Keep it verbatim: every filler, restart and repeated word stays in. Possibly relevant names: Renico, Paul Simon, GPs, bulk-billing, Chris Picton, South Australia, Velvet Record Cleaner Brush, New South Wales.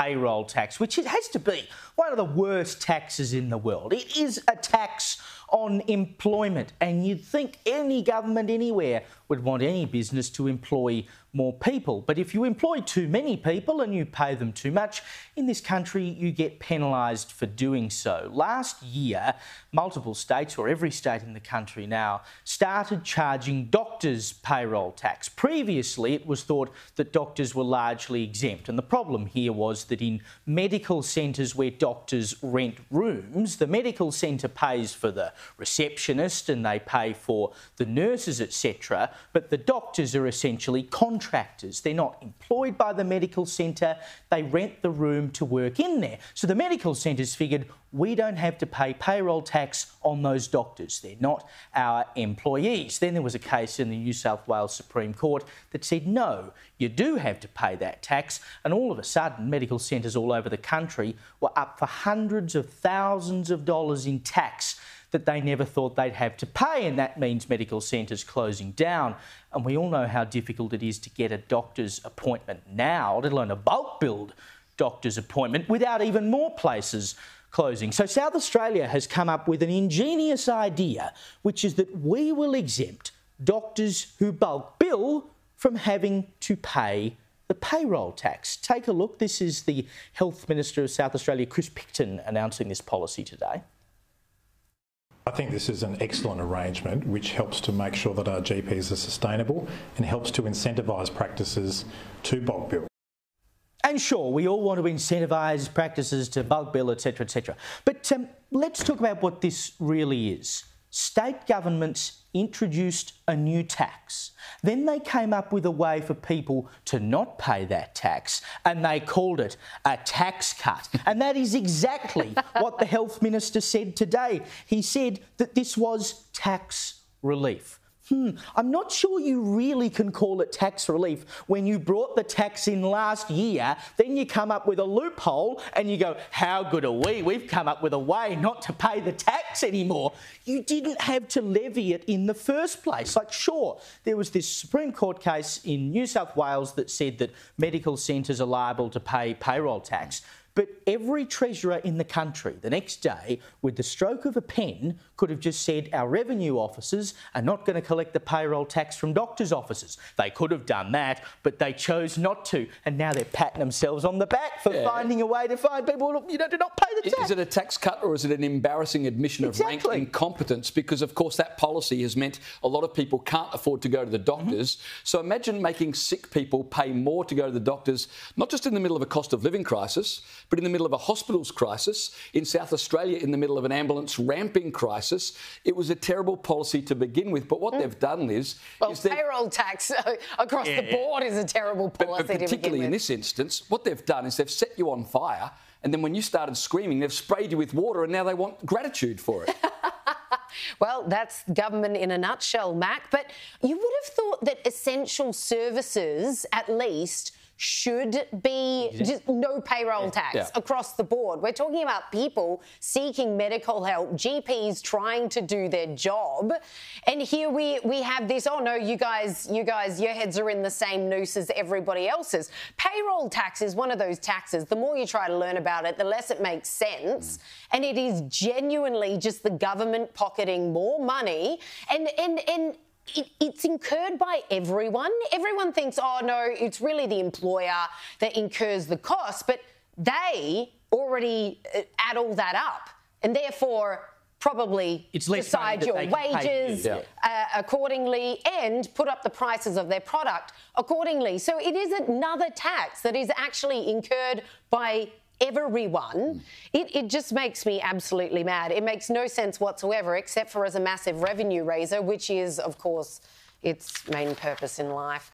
payroll tax, which it has to be one of the worst taxes in the world. It is a tax on employment, and you'd think any government anywhere would want any business to employ more people. But if you employ too many people and you pay them too much, in this country you get penalised for doing so. Last year, multiple states, or every state in the country now, started charging doctors payroll tax. Previously, it was thought that doctors were largely exempt, and the problem here was that in medical centres where doctors rent rooms, the medical centre pays for the receptionist and they pay for the nurses, et cetera, but the doctors are essentially contractors. They're not employed by the medical centre, they rent the room to work in there. So the medical centres figured, we don't have to pay payroll tax on those doctors. They're not our employees. Then there was a case in the New South Wales Supreme Court that said, no, you do have to pay that tax. And all of a sudden, medical centres all over the country were up for hundreds of thousands of dollars in tax that they never thought they'd have to pay, and that means medical centres closing down. And we all know how difficult it is to get a doctor's appointment now, let alone a bulk billed doctor's appointment, without even more places closing. So South Australia has come up with an ingenious idea, which is that we will exempt doctors who bulk bill from having to pay the payroll tax. Take a look. This is the Health Minister of South Australia, Chris Picton, announcing this policy today. I think this is an excellent arrangement which helps to make sure that our G Ps are sustainable and helps to incentivise practices to bulk bill. And sure, we all want to incentivise practices to bulk bill, et cetera, et cetera. But um, let's talk about what this really is. State governments introduced a new tax. Then they came up with a way for people to not pay that tax, and they called it a tax cut. And that is exactly what the Health Minister said today. He said that this was tax relief. Hmm, I'm not sure you really can call it tax relief when you brought the tax in last year, then you come up with a loophole and you go, how good are we? We've come up with a way not to pay the tax anymore. You didn't have to levy it in the first place. Like, sure, there was this Supreme Court case in New South Wales that said that medical centres are liable to pay payroll tax. But every treasurer in the country the next day, with the stroke of a pen, could have just said our revenue officers are not going to collect the payroll tax from doctors' offices. They could have done that, but they chose not to. And now they're patting themselves on the back for yeah. finding a way to find people who you know, do not pay the tax. Is it a tax cut or is it an embarrassing admission exactly. of rank incompetence? Because, of course, that policy has meant a lot of people can't afford to go to the doctors. Mm-hmm. So imagine making sick people pay more to go to the doctors, not just in the middle of a cost of living crisis, but in the middle of a hospitals crisis, in South Australia in the middle of an ambulance ramping crisis. It was a terrible policy to begin with, but what mm. they've done is... Well, is payroll tax across yeah, the board yeah. is a terrible policy but, but to begin with. Particularly in this instance, what they've done is they've set you on fire, and then when you started screaming, they've sprayed you with water, and now they want gratitude for it. Well, that's government in a nutshell, Mac, but you would have thought that essential services, at least, should be just no payroll tax yeah. across the board. We're talking about people seeking medical help, G Ps trying to do their job, and here we we have this. Oh no, you guys, you guys, your heads are in the same noose as everybody else's. Payroll tax is one of those taxes. The more you try to learn about it, the less it makes sense, mm. and it is genuinely just the government pocketing more money, and and and. It, it's incurred by everyone. Everyone thinks, oh, no, it's really the employer that incurs the cost, but they already add all that up and therefore probably it's decide your wages uh, accordingly and put up the prices of their product accordingly. So it is another tax that is actually incurred by everyone. It, it just makes me absolutely mad. It makes no sense whatsoever, except for as a massive revenue raiser, which is, of course, its main purpose in life.